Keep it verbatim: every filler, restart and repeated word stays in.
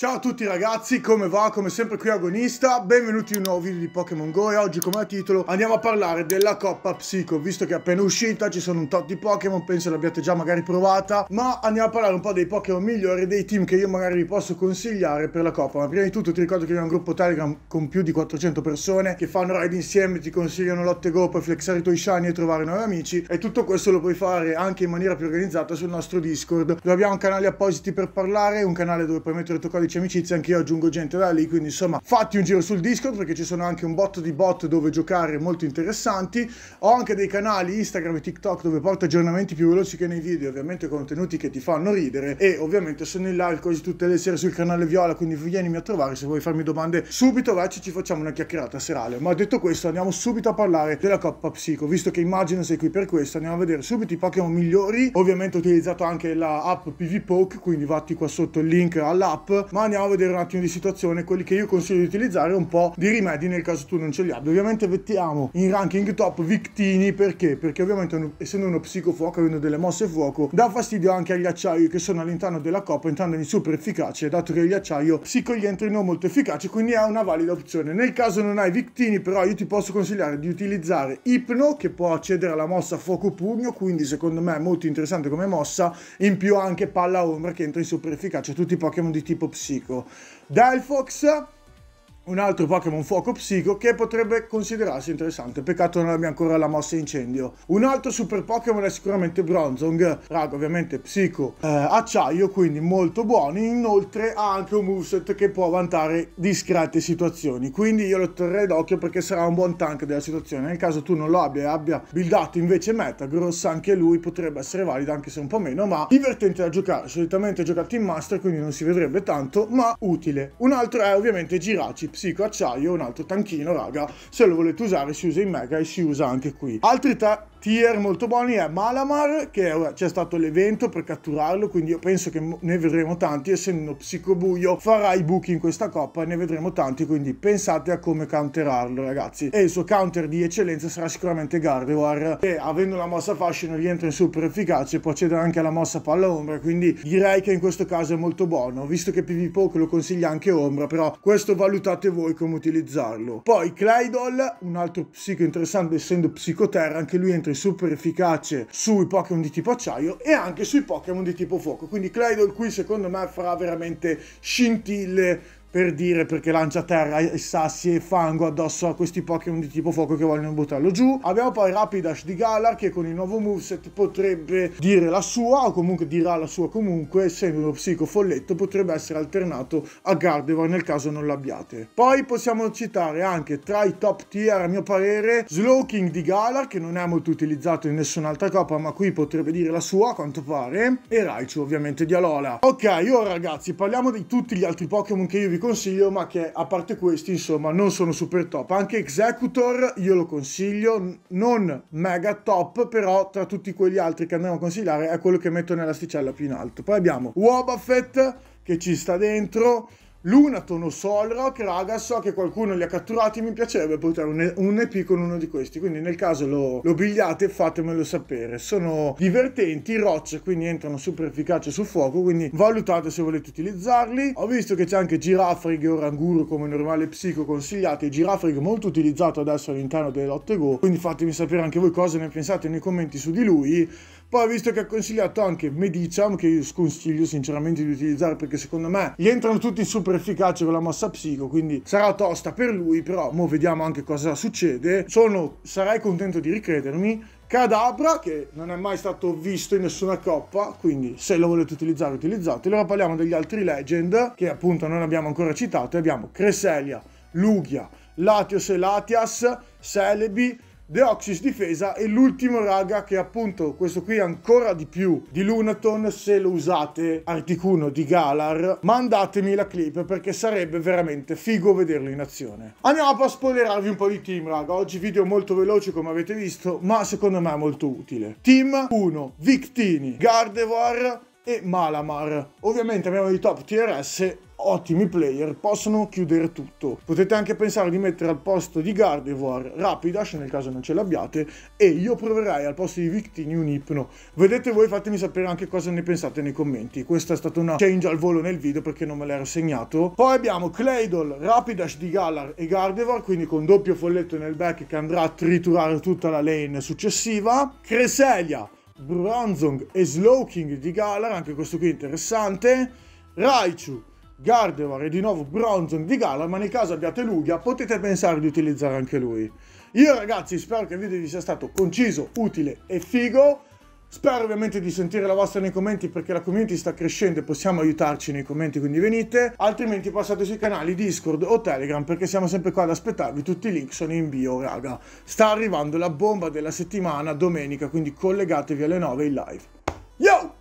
Ciao a tutti ragazzi, come va? Come sempre qui Agonista, benvenuti in un nuovo video di Pokémon GO e oggi come titolo andiamo a parlare della Coppa Psico, visto che è appena uscita, ci sono un tot di Pokémon, penso l'abbiate già magari provata, ma andiamo a parlare un po' dei Pokémon migliori, dei team che io magari vi posso consigliare per la Coppa. Ma prima di tutto ti ricordo che abbiamo un gruppo Telegram con più di quattrocento persone che fanno ride insieme, ti consigliano lotte GO, puoi flexare i tuoi shiny e trovare nuovi amici, e tutto questo lo puoi fare anche in maniera più organizzata sul nostro Discord, dove abbiamo canali appositi per parlare, un canale dove puoi mettere il tuo codice amicizia, anche io aggiungo gente da lì, quindi insomma fatti un giro sul Discord perché ci sono anche un botto di bot dove giocare molto interessanti. Ho anche dei canali Instagram e TikTok dove porto aggiornamenti più veloci che nei video, ovviamente contenuti che ti fanno ridere, e ovviamente sono in live quasi tutte le sere sul canale Viola, quindi vienimi a trovare se vuoi farmi domande subito, vacci, ci facciamo una chiacchierata serale. Ma detto questo andiamo subito a parlare della Coppa Psico, visto che immagino sei qui per questo, andiamo a vedere subito i Pokémon migliori. Ovviamente ho utilizzato anche la app PvPoke, quindi vatti qua sotto il link all'app, ma andiamo a vedere un attimo di situazione quelli che io consiglio di utilizzare, un po' di rimedi nel caso tu non ce li abbia. Ovviamente mettiamo in ranking top Victini, perché? Perché ovviamente un, essendo uno psicofuoco, avendo delle mosse fuoco, dà fastidio anche agli acciai che sono all'interno della coppa, entrando in super efficace, dato che gli acciaio psicoglientrino molto efficace, quindi è una valida opzione. Nel caso non hai Victini però io ti posso consigliare di utilizzare Hypno, che può accedere alla mossa fuoco pugno, quindi secondo me è molto interessante come mossa, in più anche palla ombra che entra in super efficace, tutti i Pokémon di tipo psico. Delphox, un altro Pokémon fuoco psico che potrebbe considerarsi interessante, peccato non abbia ancora la mossa incendio. Un altro super Pokémon è sicuramente Bronzong, raga, ovviamente psico eh, acciaio, quindi molto buoni. Inoltre ha anche un moveset che può vantare discrete situazioni, quindi io lo terrei d'occhio perché sarà un buon tank della situazione. Nel caso tu non lo abbia e abbia buildato invece Metagross, anche lui potrebbe essere valido, anche se un po' meno, ma divertente da giocare. Solitamente giocato in master, quindi non si vedrebbe tanto, ma utile. Un altro è ovviamente Girachi psico acciaio, un altro tanchino, raga, se lo volete usare si usa in mega e si usa anche qui. Altri tre tier molto buoni è Malamar, che c'è stato l'evento per catturarlo, quindi io penso che ne vedremo tanti, essendo psico buio farà i buchi in questa coppa e ne vedremo tanti, quindi pensate a come counterarlo ragazzi. E il suo counter di eccellenza sarà sicuramente Gardevoir, che avendo la mossa fascino rientra in super efficace, può accedere anche alla mossa palla ombra, quindi direi che in questo caso è molto buono, visto che PvPoke lo consiglia anche ombra, però questo valutate voi come utilizzarlo. Poi Claydol, un altro psico interessante, essendo psicoterra, anche lui entra in super efficace sui Pokémon di tipo acciaio e anche sui Pokémon di tipo fuoco, quindi Claydol qui secondo me farà veramente scintille, per dire, perché lancia terra e sassi e fango addosso a questi Pokémon di tipo fuoco che vogliono buttarlo giù. Abbiamo poi Rapidash di Galar, che con il nuovo moveset potrebbe dire la sua, o comunque dirà la sua comunque, essendo uno psico folletto potrebbe essere alternato a Gardevoir nel caso non l'abbiate. Poi possiamo citare anche tra i top tier a mio parere Slowking di Galar, che non è molto utilizzato in nessun'altra coppa, ma qui potrebbe dire la sua a quanto pare, e Raichu ovviamente di Alola. Ok, ora ragazzi parliamo di tutti gli altri Pokémon che io vi consiglio, ma che a parte questi insomma non sono super top. Anche Executor io lo consiglio, non mega top, però tra tutti quegli altri che andiamo a consigliare è quello che metto nell'asticella più in alto. Poi abbiamo Wobbuffet che ci sta dentro, Lunatono, Solrock, raga, so che qualcuno li ha catturati, mi piacerebbe portare un, un E P con uno di questi, quindi nel caso lo, lo bigliate fatemelo sapere. Sono divertenti, rocce, quindi entrano super efficace sul fuoco, quindi valutate se volete utilizzarli. Ho visto che c'è anche Girafrig e Oranguru come normale psico consigliati, Girafrig molto utilizzato adesso all'interno delle lotte GO, quindi fatemi sapere anche voi cosa ne pensate nei commenti su di lui. Poi ho visto che ha consigliato anche Mediciam, che io sconsiglio sinceramente di utilizzare perché secondo me gli entrano tutti in super efficace con la mossa psico, quindi sarà tosta per lui, però mo vediamo anche cosa succede. Sono, sarei contento di ricredermi. Cadabra, che non è mai stato visto in nessuna coppa, quindi se lo volete utilizzare utilizzatelo. Ora parliamo degli altri legend che appunto non abbiamo ancora citato. Abbiamo Cresselia, Lugia, Latios e Latias, Celebi, Deoxys difesa e l'ultimo raga, che appunto questo qui ancora di più di Lunaton, se lo usate Articuno di Galar mandatemi la clip perché sarebbe veramente figo vederlo in azione. Andiamo a spoilerarvi un po' di team raga, oggi video molto veloce come avete visto, ma secondo me è molto utile. Team uno Victini, Gardevoir e Malamar. Ovviamente abbiamo i top T R S ottimi player, possono chiudere tutto. Potete anche pensare di mettere al posto di Gardevoir Rapidash, nel caso non ce l'abbiate, e io proverai al posto di Victini un Hypno. Vedete voi, fatemi sapere anche cosa ne pensate nei commenti. Questa è stata una change al volo nel video perché non me l'ero segnato. Poi abbiamo Claydol, Rapidash di Galar e Gardevoir, quindi con doppio folletto nel back che andrà a triturare tutta la lane successiva. Cresselia, Bronzong e Slowking di Galar, anche questo qui interessante. Raichu, Gardevoir e di nuovo Bronzong di Galar, ma nel caso abbiate Lugia potete pensare di utilizzare anche lui. Io ragazzi spero che il video vi sia stato conciso, utile e figo. Spero ovviamente di sentire la vostra nei commenti perché la community sta crescendo e possiamo aiutarci nei commenti, quindi venite. Altrimenti passate sui canali Discord o Telegram perché siamo sempre qua ad aspettarvi, tutti i link sono in bio raga. Sta arrivando la bomba della settimana domenica, quindi collegatevi alle nove in live. Yo!